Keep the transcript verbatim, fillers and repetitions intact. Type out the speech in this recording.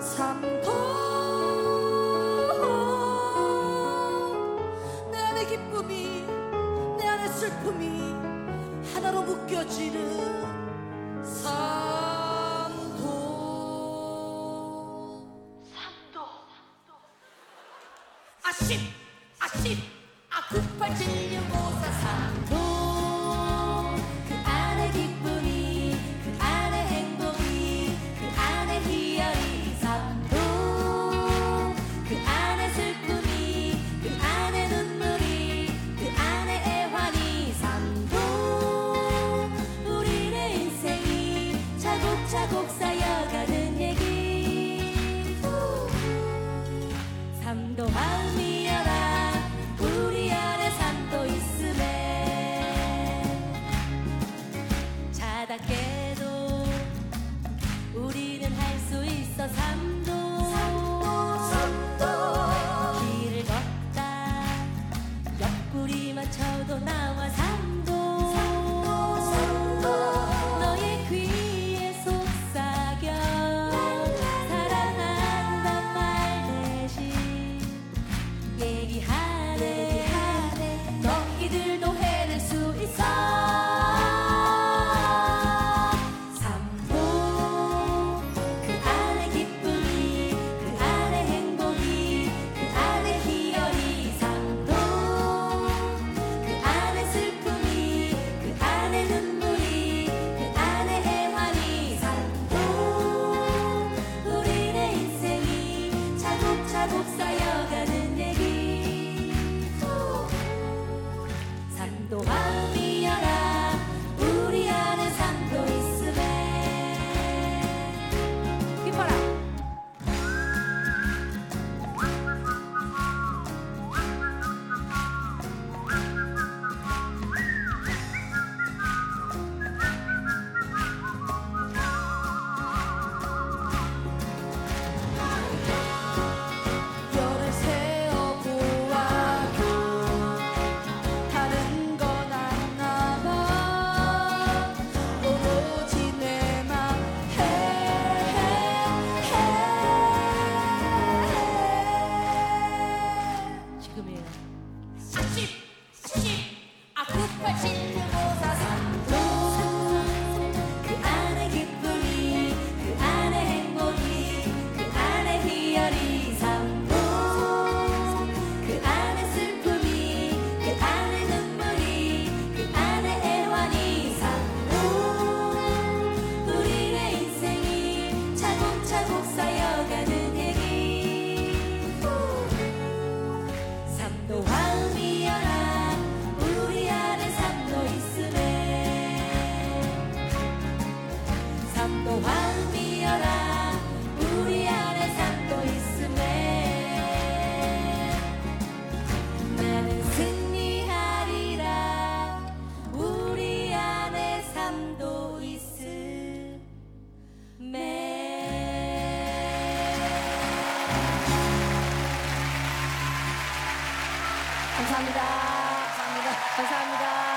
삼도 삼도 내 안의 기쁨이 내 안의 슬픔이 하나로 묶여지는 삼도 삼도 아십 아십 아구팔 진료보사 삼도 차곡차곡 쌓여가는 얘기 삼도 마음이여라 우리 안에 삼도 있음에 자다 깨도 우리는 할 수 있어 삼도 삼도 삼도 길을 걷다 옆구리 맞춰도 나와 삼도 삼도 삼도 삼도 마음이여라 우리 안에 삼도 있음에 기뻐라 감사합니다. 감사합니다. 감사합니다.